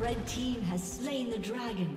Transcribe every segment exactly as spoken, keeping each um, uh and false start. Red team has slain the dragon.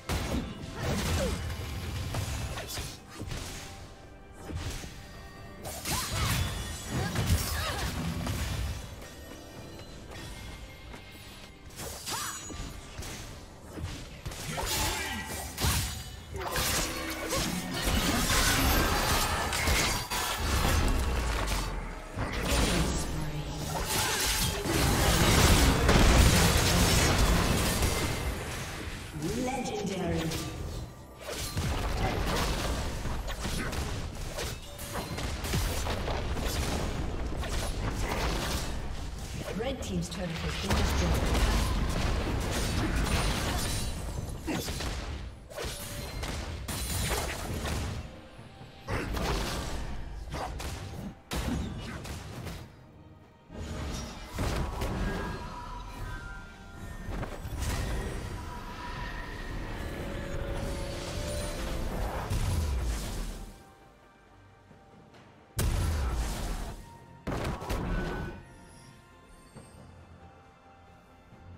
Red Team's turret has been destroyed.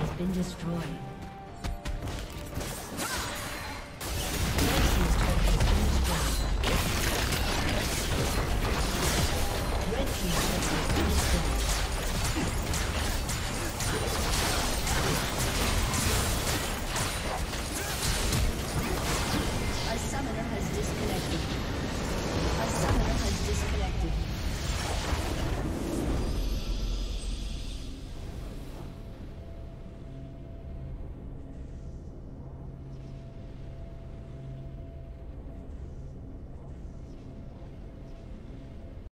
has been destroyed. Destroyed.